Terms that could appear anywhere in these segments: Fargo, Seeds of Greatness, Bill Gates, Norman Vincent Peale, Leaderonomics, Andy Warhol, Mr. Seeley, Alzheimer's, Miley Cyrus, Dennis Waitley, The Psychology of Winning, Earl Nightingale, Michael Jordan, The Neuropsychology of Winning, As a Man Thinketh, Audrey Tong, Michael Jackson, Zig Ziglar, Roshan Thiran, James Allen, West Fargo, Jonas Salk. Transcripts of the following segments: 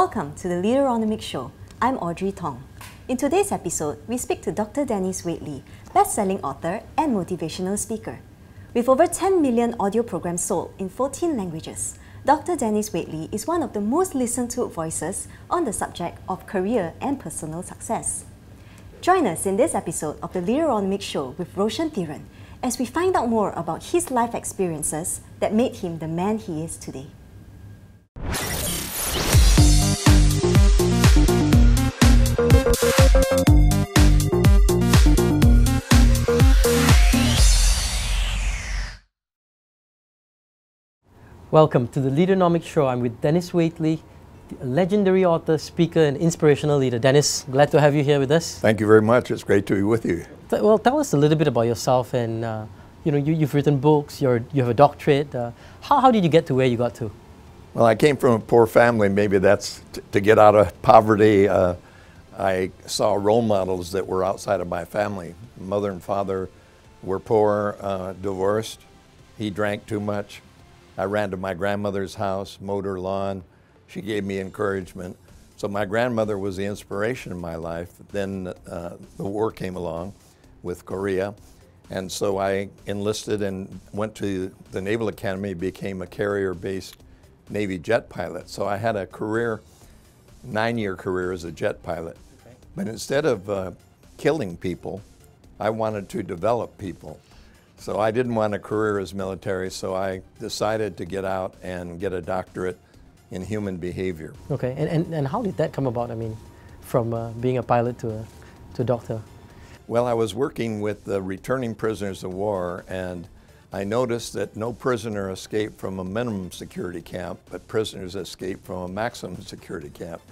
Welcome to the Leaderonomics Show. I'm Audrey Tong. In today's episode, we speak to Dr. Dennis Waitley, best-selling author and motivational speaker. With over 10 million audio programs sold in 14 languages, Dr. Dennis Waitley is one of the most listened-to voices on the subject of career and personal success. Join us in this episode of the Leaderonomics Show with Roshan Thiran as we find out more about his life experiences that made him the man he is today. Welcome to the Leaderonomics Show. I'm with Dennis Waitley, the legendary author, speaker, and inspirational leader. Dennis, glad to have you here with us. Thank you very much. It's great to be with you. Well, tell us a little bit about yourself, and you've written books. You have a doctorate. How did you get to where you got to? Well, I came from a poor family. Maybe that's to get out of poverty. I saw role models that were outside of my family. Mother and father were poor, divorced. He drank too much. I ran to my grandmother's house, mowed her lawn. She gave me encouragement. So my grandmother was the inspiration in my life. Then the war came along with Korea. And so I enlisted and went to the Naval Academy, became a carrier-based Navy jet pilot. So I had a career, 9-year career as a jet pilot. Okay. But instead of killing people, I wanted to develop people. So I didn't want a career as military, so I decided to get out and get a doctorate in human behavior. Okay, and how did that come about? I mean, from being a pilot to a doctor? Well, I was working with the returning prisoners of war, and I noticed that no prisoner escaped from a minimum security camp, but prisoners escaped from a maximum security camp.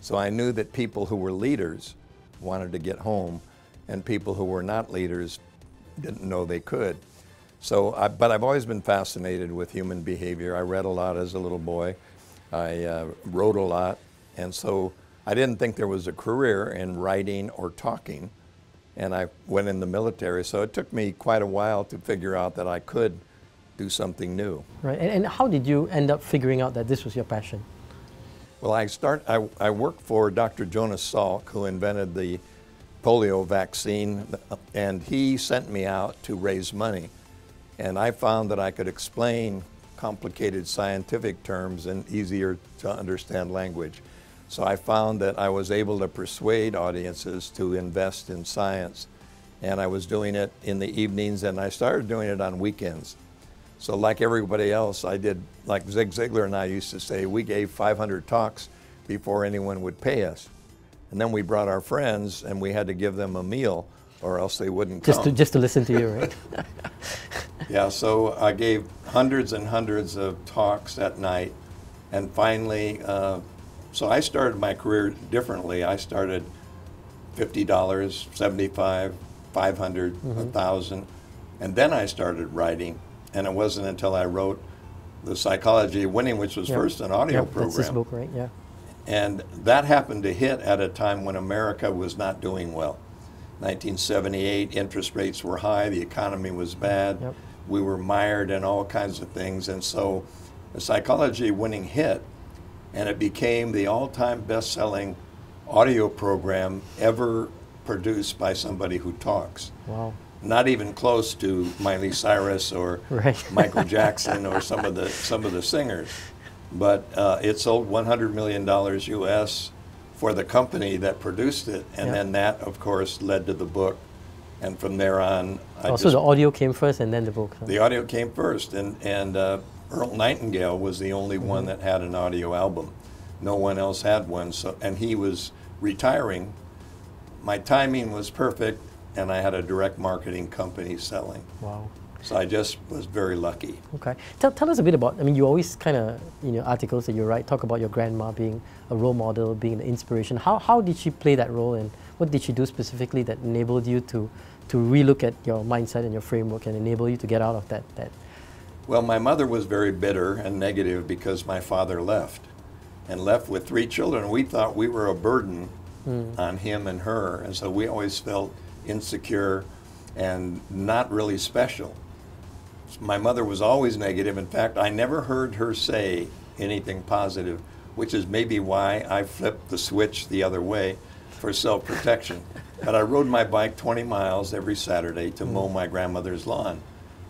So I knew that people who were leaders wanted to get home, and people who were not leaders didn't know they could. So, but I've always been fascinated with human behavior. I read a lot as a little boy. I wrote a lot. And so I didn't think there was a career in writing or talking. And I went in the military. So it took me quite a while to figure out that I could do something new. Right. And how did you end up figuring out that this was your passion? Well, I worked for Dr. Jonas Salk, who invented the polio vaccine, and he sent me out to raise money. And I found that I could explain complicated scientific terms in easier to understand language. So I found that I was able to persuade audiences to invest in science. And I was doing it in the evenings, and I started doing it on weekends. So like everybody else, I did, like Zig Ziglar and I used to say, we gave 500 talks before anyone would pay us. And then we brought our friends, and we had to give them a meal, or else they wouldn't come. Just to listen to you, right? Yeah, so I gave hundreds and hundreds of talks that night. And finally, so I started my career differently. I started $50, $75, $500, $1,000. And then I started writing. And it wasn't until I wrote The Psychology of Winning, which was first an audio program. That's this book, right? Yeah. And that happened to hit at a time when America was not doing well. 1978, interest rates were high, the economy was bad, we were mired in all kinds of things. And so The Psychology of Winning hit, and it became the all-time best-selling audio program ever produced by somebody who talks. Wow. Not even close to Miley Cyrus or Michael Jackson or some of the singers. But it sold $100 million US for the company that produced it. And then that, of course, led to the book. And from there on, so the audio came first and then the book. Huh? The audio came first. And Earl Nightingale was the only one that had an audio album. No one else had one. So, and he was retiring. My timing was perfect. And I had a direct marketing company selling. Wow. So I just was very lucky. Okay. Tell us a bit about, I mean, you always kind of, in your articles that you write, talk about your grandma being a role model, being an inspiration. How did she play that role, and what did she do specifically that enabled you to relook at your mindset and your framework and enable you to get out of that? Well, my mother was very bitter and negative because my father left, and left with 3 children. We thought we were a burden on him and her, and so we always felt insecure and not really special. My mother was always negative. In fact, I never heard her say anything positive which is maybe why I flipped the switch the other way for self-protection. But I rode my bike 20 miles every Saturday to mow my grandmother's lawn.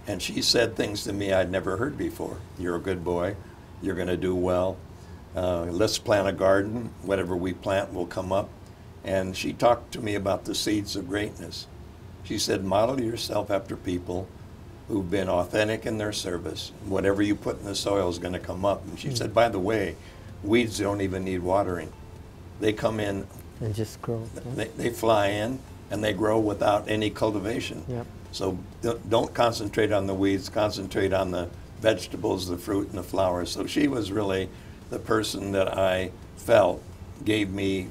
And she said things to me I'd never heard before. You're a good boy. You're going to do well. Let's plant a garden. Whatever we plant will come up. And she talked to me about the seeds of greatness. She said, model yourself after people who've been authentic in their service. Whatever you put in the soil is going to come up. And she said, by the way, weeds don't even need watering. They come in. They just grow. They fly in, and they grow without any cultivation. Yep. So don't concentrate on the weeds. Concentrate on the vegetables, the fruit, and the flowers. So she was really the person that I felt gave me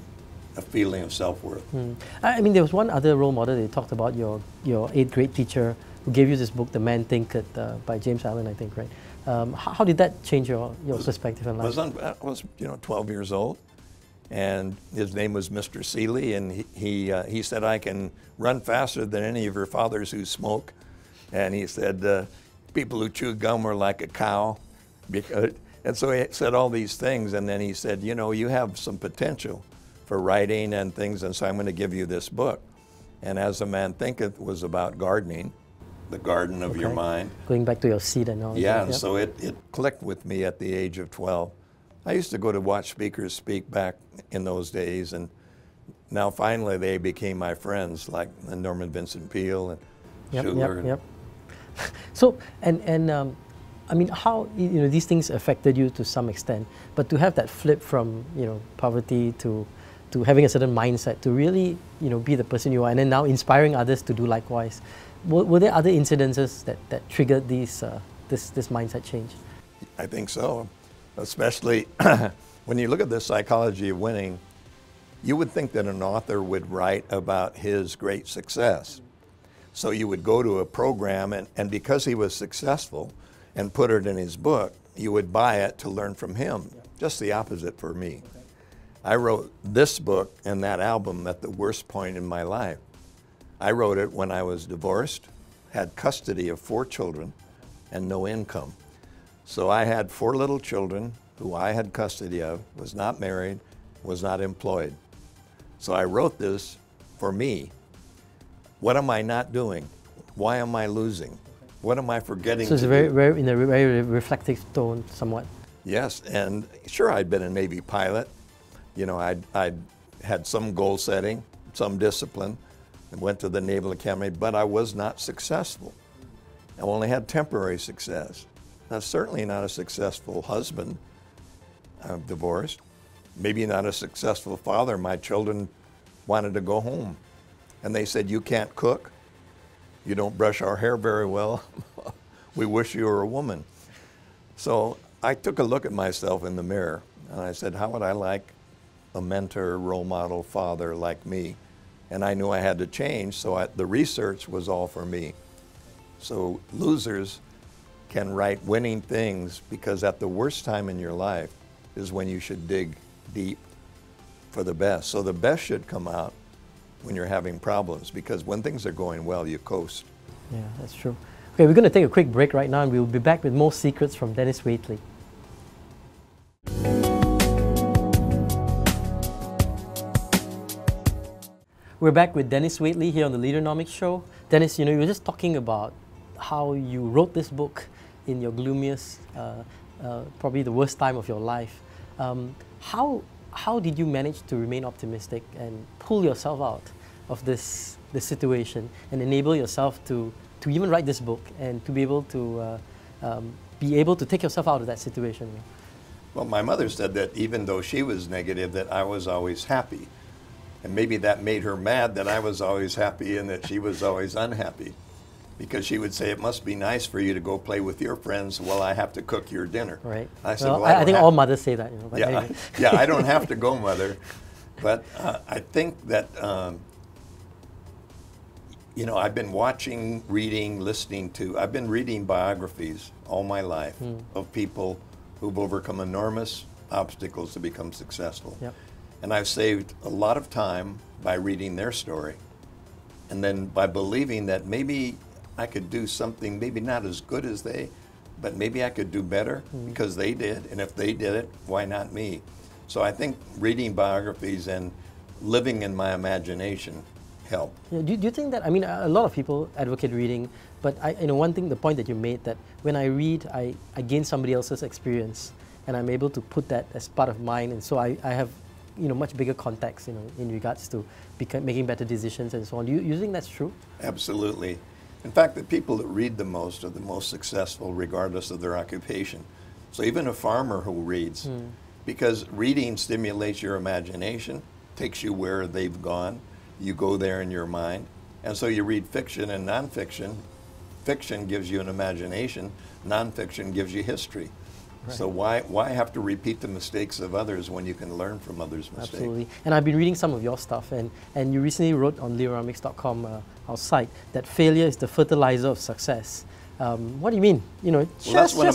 a feeling of self-worth. Mm. I mean, there was one other role model. They talked about your 8th grade teacher who gave you this book, The Man Thinketh, by James Allen, I think, right? How did that change your perspective in life? I was 12 years old, and his name was Mr. Seeley, and he said, I can run faster than any of your fathers who smoke. And he said, people who chew gum are like a cow. And so he said all these things, and then he said, you know, you have some potential for writing and things, and so I'm going to give you this book. And As a Man Thinketh was about gardening, the garden of your mind. Going back to your seed and all that. Yeah, and so it clicked with me at the age of 12. I used to go to watch speakers speak back in those days, and now finally they became my friends, like Norman Vincent Peale and Schuler. Yep. So, I mean, how, these things affected you to some extent, but to have that flip from, poverty to having a certain mindset, to really, be the person you are, and then now inspiring others to do likewise. Were there other incidences that triggered these, this mindset change? I think so. Especially when you look at The Psychology of Winning, you would think that an author would write about his great success. So you would go to a program, and because he was successful and put it in his book, you would buy it to learn from him. Just the opposite for me. I wrote this book and that album at the worst point in my life. I wrote it when I was divorced, had custody of 4 children, and no income. So I had 4 little children who I had custody of, was not married, was not employed. So I wrote this for me. What am I not doing? Why am I losing? What am I forgetting? So it's in a very reflective tone, somewhat. Yes, and sure, I'd been a Navy pilot. I'd had some goal setting, some discipline, and went to the Naval Academy, but I was not successful. I only had temporary success. Now, certainly not a successful husband. I'm divorced. Maybe not a successful father. My children wanted to go home. And they said, you can't cook. You don't brush our hair very well. We wish you were a woman. So I took a look at myself in the mirror, and I said, how would I like a mentor, role model, father like me? And I knew I had to change, so the research was all for me. So losers can write winning things, because at the worst time in your life is when you should dig deep for the best. So the best should come out when you're having problems, because when things are going well, you coast. Yeah, that's true. Okay, we're going to take a quick break right now, and we'll be back with more secrets from Dennis Waitley. We're back with Dennis Waitley here on the Leaderonomics Show. Dennis, you were just talking about how you wrote this book in your gloomiest, probably the worst time of your life. How did you manage to remain optimistic and pull yourself out of this situation and enable yourself to even write this book and to be able to take yourself out of that situation? Well, my mother said that even though she was negative, that I was always happy. And maybe that made her mad that I was always happy and that she was always unhappy. Because she would say, it must be nice for you to go play with your friends while I have to cook your dinner. Right. I said, well, I think all mothers say that. I don't have to go, Mother. But I think that, I've been watching, reading, listening to, I've been reading biographies all my life of people who've overcome enormous obstacles to become successful. Yep. And I've saved a lot of time by reading their story. And then by believing that maybe I could do something, maybe not as good as they, but maybe I could do better because they did. And if they did it, why not me? So I think reading biographies and living in my imagination help. Yeah, do you think that, I mean, a lot of people advocate reading, but one thing, the point that you made, that when I read, I gain somebody else's experience, and I'm able to put that as part of mine, and so I have, much bigger context, in regards to making better decisions and so on. Do you think that's true? Absolutely. In fact, the people that read the most are the most successful regardless of their occupation. So even a farmer who reads, because reading stimulates your imagination, takes you where they've gone, you go there in your mind. And so you read fiction and nonfiction. Fiction gives you an imagination, nonfiction gives you history. Right. So why have to repeat the mistakes of others when you can learn from others' mistakes? Absolutely. And I've been reading some of your stuff, and you recently wrote on Leaderonomics.com, our site, that failure is the fertilizer of success. What do you mean? That's one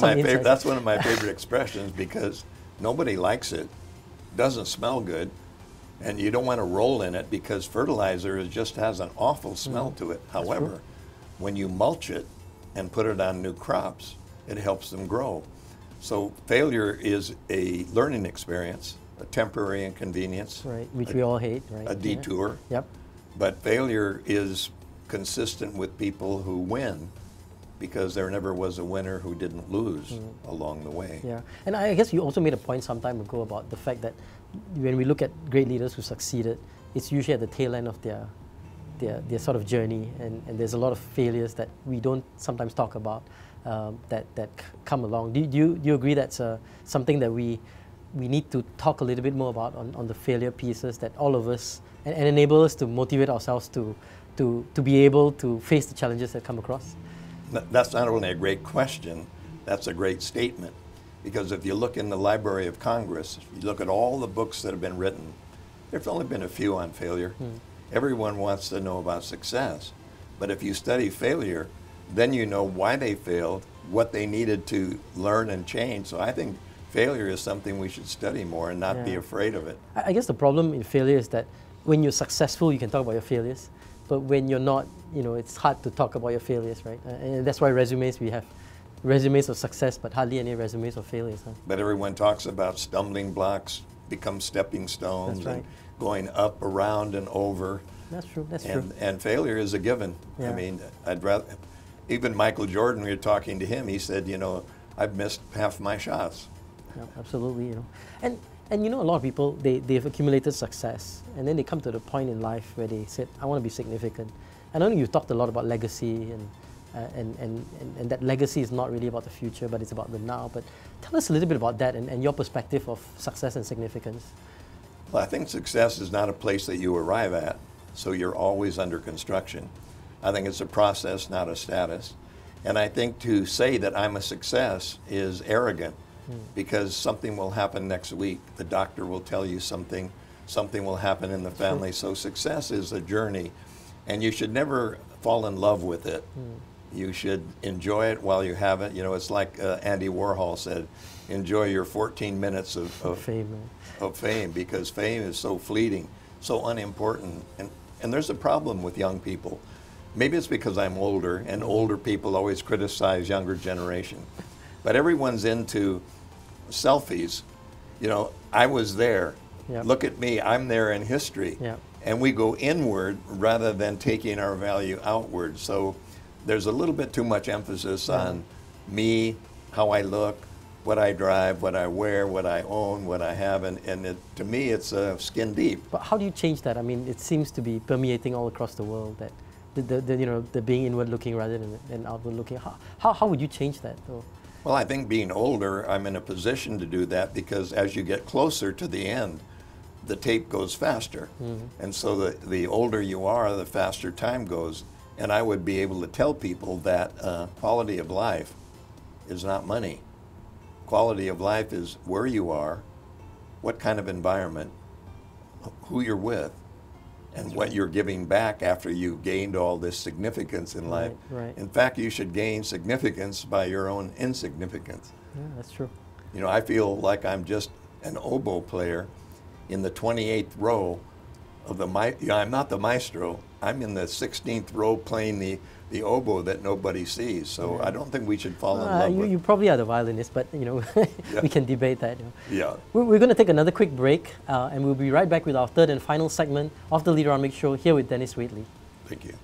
of my favorite expressions, because nobody likes it, doesn't smell good, and you don't want to roll in it because fertilizer just has an awful smell to it. However, when you mulch it and put it on new crops, it helps them grow. So failure is a learning experience, a temporary inconvenience. Right, which we all hate, right? A detour. Yeah. Yep. But failure is consistent with people who win, because there never was a winner who didn't lose along the way. Yeah, and I guess you also made a point some time ago about the fact that when we look at great leaders who succeeded, it's usually at the tail end of their sort of journey, and there's a lot of failures that we don't sometimes talk about. That come along. Do you agree that's something that we need to talk a little bit more about on the failure pieces, that all of us, and enable us to motivate ourselves to be able to face the challenges that come across? That's not only a great question, that's a great statement. Because if you look in the Library of Congress, if you look at all the books that have been written, there's only been a few on failure. Everyone wants to know about success. But if you study failure, then you know why they failed, what they needed to learn and change. So I think failure is something we should study more and not be afraid of it. I guess the problem in failure is that when you're successful, you can talk about your failures. But when you're not, it's hard to talk about your failures, right? And that's why we have resumes of success, but hardly any resumes of failures. Huh? But everyone talks about stumbling blocks become stepping stones, and going up, around, and over. That's true, that's true. And failure is a given. Yeah. I mean, I'd rather... Even Michael Jordan, we were talking to him, he said, I've missed half my shots. Yeah, absolutely, And a lot of people, they've accumulated success, and then they come to the point in life where they said, I want to be significant. And I know you've talked a lot about legacy, and that legacy is not really about the future, but it's about the now. But tell us a little bit about that and your perspective of success and significance. Well, I think success is not a place that you arrive at, so you're always under construction. I think it's a process, not a status. And I think to say that I'm a success is arrogant, because something will happen next week. The doctor will tell you something. Something will happen in the family. So success is a journey, and you should never fall in love with it. You should enjoy it while you have it. It's like Andy Warhol said, enjoy your 14 minutes of fame, because fame is so fleeting, so unimportant. And there's a problem with young people. Maybe it's because I'm older, and older people always criticize younger generation. But everyone's into selfies. I was there. Yep. Look at me, I'm there in history. Yep. And we go inward rather than taking our value outward. So there's a little bit too much emphasis on me, how I look, what I drive, what I wear, what I own, what I have, and to me it's skin deep. But how do you change that? I mean, it seems to be permeating all across the world, that the being inward looking rather than outward looking. How would you change that though? Well, I think being older, I'm in a position to do that, because as you get closer to the end, the tape goes faster. And so the older you are, the faster time goes. And I would be able to tell people that quality of life is not money. Quality of life is where you are, what kind of environment, who you're with, and what you're giving back after you've gained all this significance in life. Right. In fact, you should gain significance by your own insignificance. Yeah, that's true. I feel like I'm just an oboe player in the 28th row of the I'm not the maestro, I'm in the 16th row playing the oboe that nobody sees. So I don't think we should fall in love with. You probably are the violinist, but you know, we can debate that. Yeah. We're going to take another quick break, and we'll be right back with our third and final segment of the Leaderonomics Show here with Dennis Waitley. Thank you.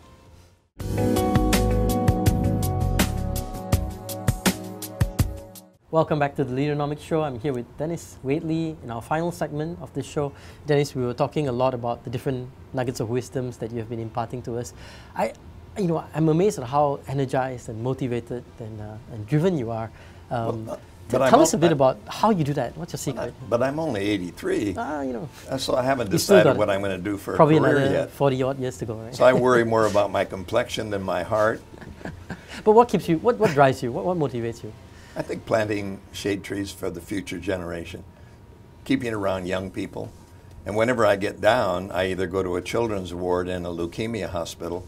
Welcome back to the Leaderonomics Show. I'm here with Dennis Waitley in our final segment of this show. Dennis, we were talking a lot about the different nuggets of wisdoms that you have been imparting to us. I'm amazed at how energized and motivated and driven you are. Tell us a bit about how you do that. What's your secret? But I'm only 83, so I haven't decided what I'm going to do for a career another yet. 40-odd years to go, right? So I worry more about my complexion than my heart. But what keeps you, what drives you, what motivates you? I think planting shade trees for the future generation, keeping around young people. And whenever I get down, I either go to a children's ward in a leukemia hospital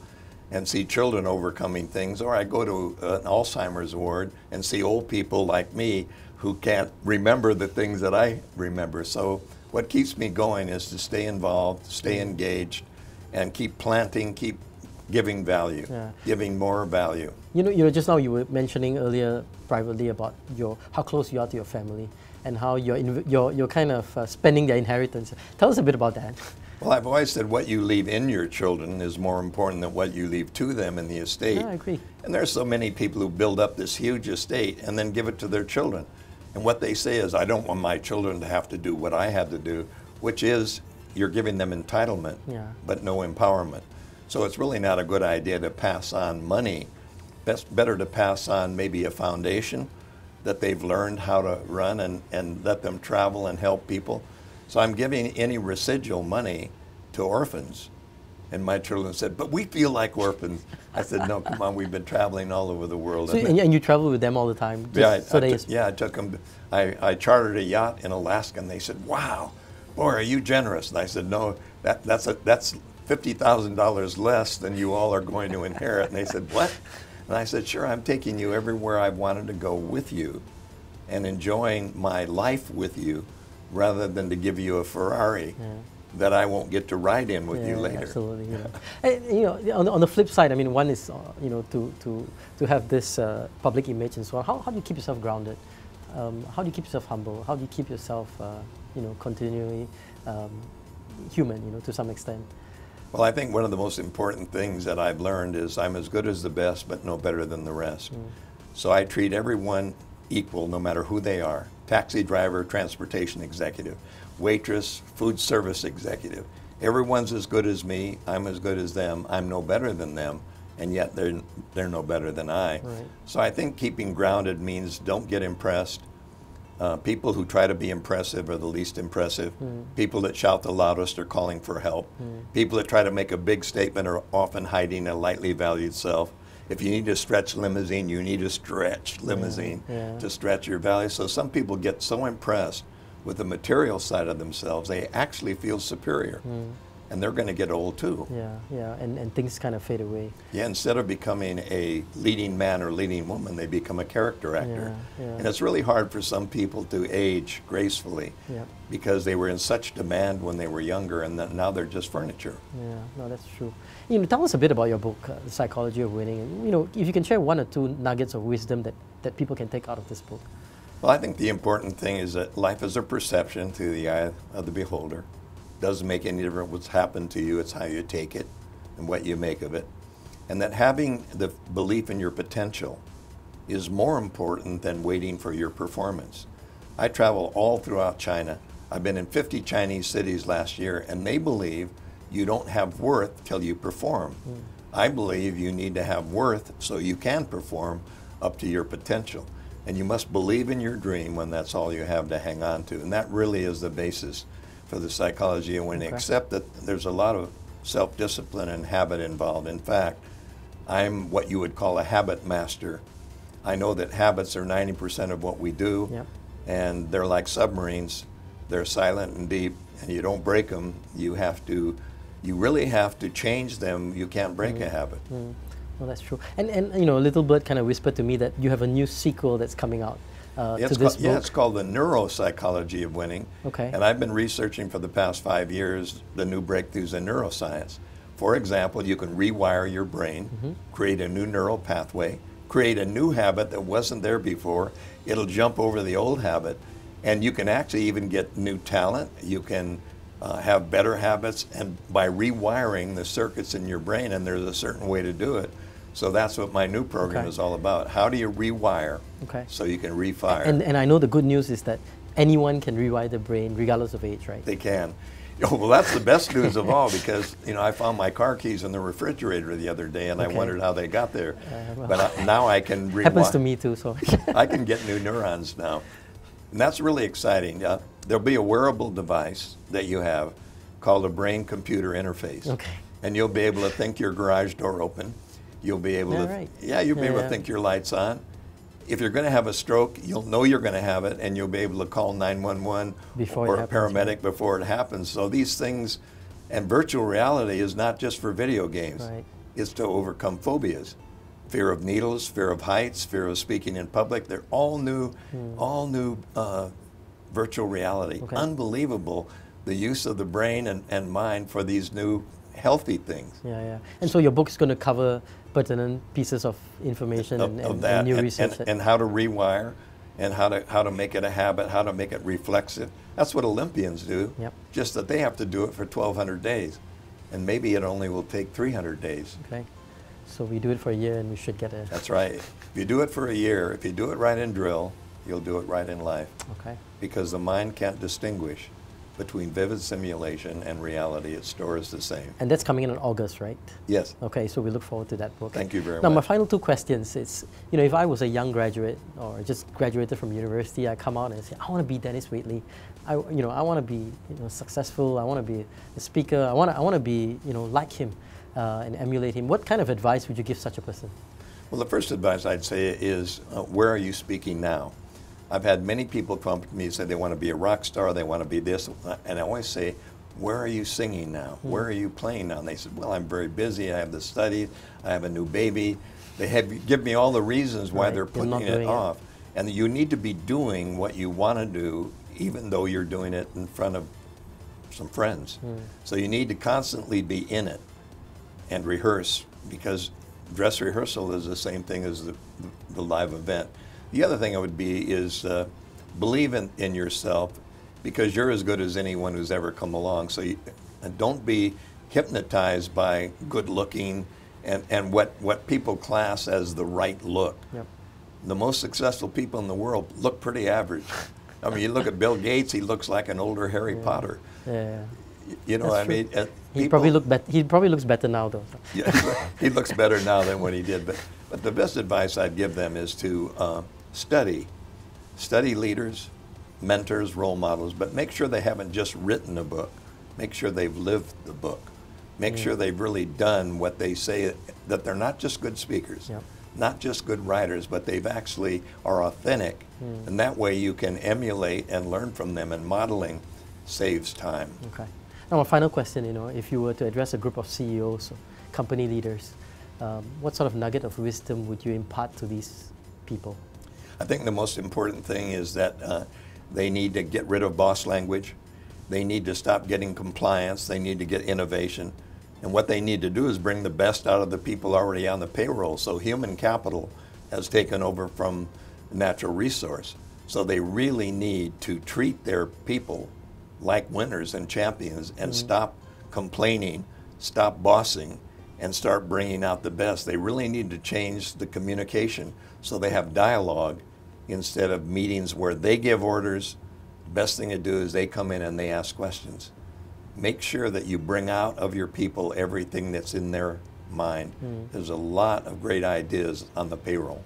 and see children overcoming things, or I go to an Alzheimer's ward and see old people like me who can't remember the things that I remember. So what keeps me going is to stay involved, stay engaged, and keep planting, keep giving value, giving more value. You know, just now you were mentioning earlier privately about how close you are to your family and how you're kind of spending their inheritance. Tell us a bit about that. Well, I've always said what you leave in your children is more important than what you leave to them in the estate. Yeah, I agree. And there are so many people who build up this huge estate and then give it to their children. And what they say is, I don't want my children to have to do what I had to do, which is you're giving them entitlement, but no empowerment. So it's really not a good idea to pass on money. That's better to pass on maybe a foundation that they've learned how to run and let them travel and help people. So I'm giving any residual money to orphans. And my children said, but we feel like orphans. I said, no, come on, we've been traveling all over the world. So and you travel with them all the time? I took them. I chartered a yacht in Alaska and they said, wow, boy, are you generous? And I said, no, that's $50,000 less than you all are going to inherit. And they said, what? And I said, sure, I'm taking you everywhere I've wanted to go with you and enjoying my life with you rather than to give you a Ferrari that I won't get to ride in with you later. Absolutely, And, on the flip side, I mean, one is, to have this public image and so on. How do you keep yourself grounded? How do you keep yourself humble? How do you keep yourself, continually human, to some extent? Well, I think one of the most important things that I've learned is I'm as good as the best, but no better than the rest. So I treat everyone equal, no matter who they are. Taxi driver, transportation executive, waitress, food service executive. Everyone's as good as me. I'm as good as them. I'm no better than them, and yet they're no better than I. Right. So I think keeping grounded means don't get impressed. People who try to be impressive are the least impressive. People that shout the loudest are calling for help. People that try to make a big statement are often hiding a lightly valued self. If you need to stretch limousine, you need to stretch limousine to stretch your value. So some people get so impressed with the material side of themselves, they actually feel superior. And they're going to get old too. And things kind of fade away. Yeah, instead of becoming a leading man or leading woman, they become a character actor. And it's really hard for some people to age gracefully because they were in such demand when they were younger and now they're just furniture. Yeah, no, that's true. Tell us a bit about your book, The Psychology of Winning. And, if you can share one or two nuggets of wisdom that people can take out of this book. Well, I think the important thing is that life is a perception through the eye of the beholder. Doesn't make any difference what's happened to you, it's how you take it and what you make of it. And that having the belief in your potential is more important than waiting for your performance. I travel all throughout China. I've been in 50 Chinese cities last year, and they believe you don't have worth till you perform. I believe you need to have worth so you can perform up to your potential. And you must believe in your dream when that's all you have to hang on to. And that really is the basis for the psychology of winning, except that there's a lot of self-discipline and habit involved. In fact, I'm what you would call a habit master. I know that habits are 90% of what we do, and they're like submarines. They're silent and deep, and you don't break them. You really have to change them. You can't break a habit. Well, that's true. And a little bird kind of whispered to me that you have a new sequel that's coming out. It's called The Neuropsychology of Winning. And I've been researching for the past 5 years the new breakthroughs in neuroscience. For example, you can rewire your brain, create a new neural pathway, create a new habit that wasn't there before. It'll jump over the old habit, and you can actually even get new talent. You can have better habits, and by rewiring the circuits in your brain, and there's a certain way to do it. So that's what my new program is all about. How do you rewire so you can refire? And I know the good news is that anyone can rewire the brain regardless of age, right? They can. Oh, well, that's the best news of all, because you know, I found my car keys in the refrigerator the other day, and I wondered how they got there. Well, but now I can rewire. Happens to me too, so. I can get new neurons now. And that's really exciting. There'll be a wearable device that you have called a brain-computer interface. And you'll be able to think your garage door open. You'll be able to, you'll be able to think your lights on. If you're going to have a stroke, you'll know you're going to have it, and you'll be able to call 911 or a paramedic before it happens. So these things, and virtual reality is not just for video games. It's to overcome phobias. Fear of needles, fear of heights, fear of speaking in public. They're all new virtual reality. Unbelievable, the use of the brain and mind for these new healthy things. And so your book is going to cover pertinent pieces of information and new research. And how to rewire, and how to make it a habit, how to make it reflexive. That's what Olympians do, just that they have to do it for 1,200 days. And maybe it only will take 300 days. So we do it for a year, and we should get a... That's right. If you do it for a year, if you do it right in drill, you'll do it right in life. Because the mind can't distinguish between vivid simulation and reality. It stores the same. And that's coming in August, right? Yes. Okay, so we look forward to that book. Thank you very much. Now, my final two questions is, you know, if I was a young graduate or just graduated from university, I come out and say, I want to be Dennis Waitley. I want to be successful. I want to be a speaker. I want to be like him and emulate him. What kind of advice would you give such a person? Well, the first advice I'd say is, where are you speaking now? I've had many people come to me and say they want to be a rock star, they want to be this, and I always say, where are you singing now? Where are you playing now? And they said, well, I'm very busy, I have the studies, I have a new baby. They give me all the reasons why they're putting it off. And you need to be doing what you want to do, even though you're doing it in front of some friends. So you need to constantly be in it and rehearse, because dress rehearsal is the same thing as the live event. The other thing I would be is believe in yourself, because you're as good as anyone who's ever come along. So don't be hypnotized by good looking and what people class as the right look. The most successful people in the world look pretty average. I mean, you look at Bill Gates, he looks like an older Harry Potter. You know, I mean, he probably looks better now, though. He looks better now than when he did. But the best advice I'd give them is to study leaders, mentors, role models, but make sure they haven't just written a book. Make sure they've lived the book. Make sure they've really done what they say, that they're not just good speakers, not just good writers, but they've actually are authentic. And that way you can emulate and learn from them, and modeling saves time. Now, my final question, if you were to address a group of CEOs or company leaders, what sort of nugget of wisdom would you impart to these people? I think the most important thing is that they need to get rid of boss language. They need to stop getting compliance. They need to get innovation. And what they need to do is bring the best out of the people already on the payroll. So human capital has taken over from natural resource. So they really need to treat their people like winners and champions, and stop complaining, stop bossing, and start bringing out the best. They really need to change the communication so they have dialogue instead of meetings where they give orders. The best thing to do is they come in and they ask questions. Make sure that you bring out of your people everything that's in their mind. There's a lot of great ideas on the payroll.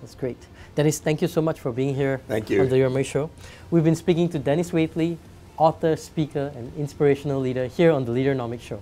That's great. Dennis, thank you so much for being here on The Neuromy Show. We've been speaking to Dennis Waitley, author, speaker, and inspirational leader here on the Leaderonomics Show.